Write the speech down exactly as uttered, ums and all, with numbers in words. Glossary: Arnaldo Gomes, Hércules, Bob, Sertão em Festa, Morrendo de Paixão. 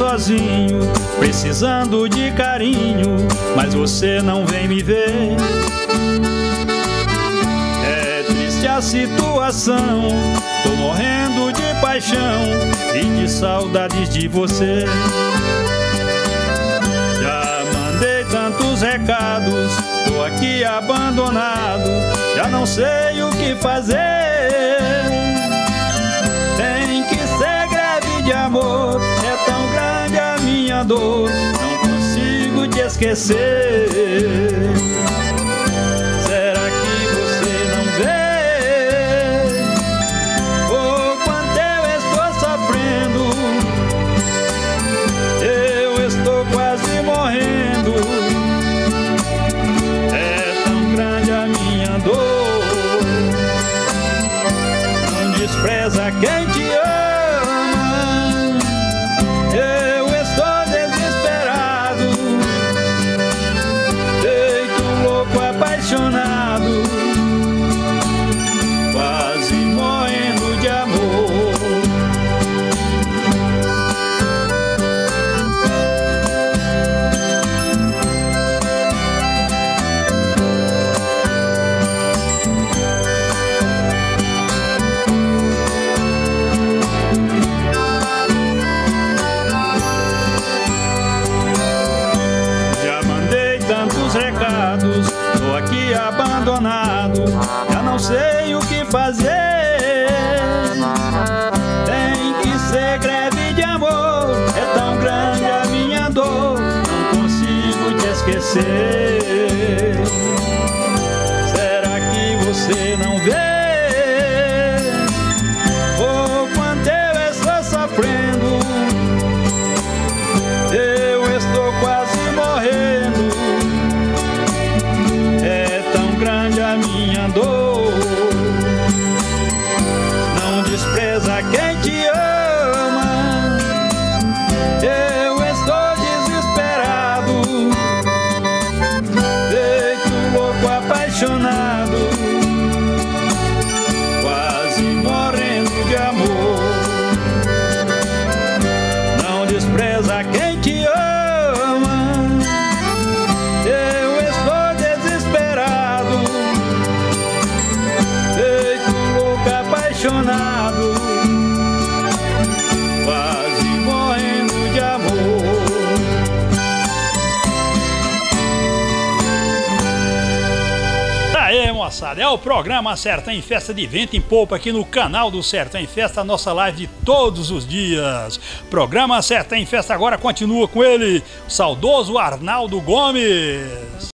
sozinho, precisando de carinho, mas você não vem me ver. É triste a situação, tô morrendo de paixão e de saudades de você. Já mandei tantos recados, tô aqui abandonado, já não sei o que fazer. De amor, é tão grande a minha dor, não consigo te esquecer. Será que você não vê? Oh, quanto eu estou sofrendo, eu estou quase morrendo. É tão grande a minha dor, não despreza quem te ama. Já não sei o que fazer. Tem que ser greve de amor, é tão grande a minha dor, não consigo te esquecer. Será que você não vê? Oh, quanto eu estou sofrendo, eu estou quase morrendo. A minha dor, não despreza quem te ama. Eu estou desesperado, feito um louco apaixonado, quase morrendo de amor. Não despreza quem te ama. Quase morrendo de amor. Aê, moçada, é o programa Sertão em Festa de Vento em Poupa aqui no canal do Sertão em Festa, a nossa live de todos os dias. Programa Sertão em Festa agora continua com ele, o saudoso Arnaldo Gomes.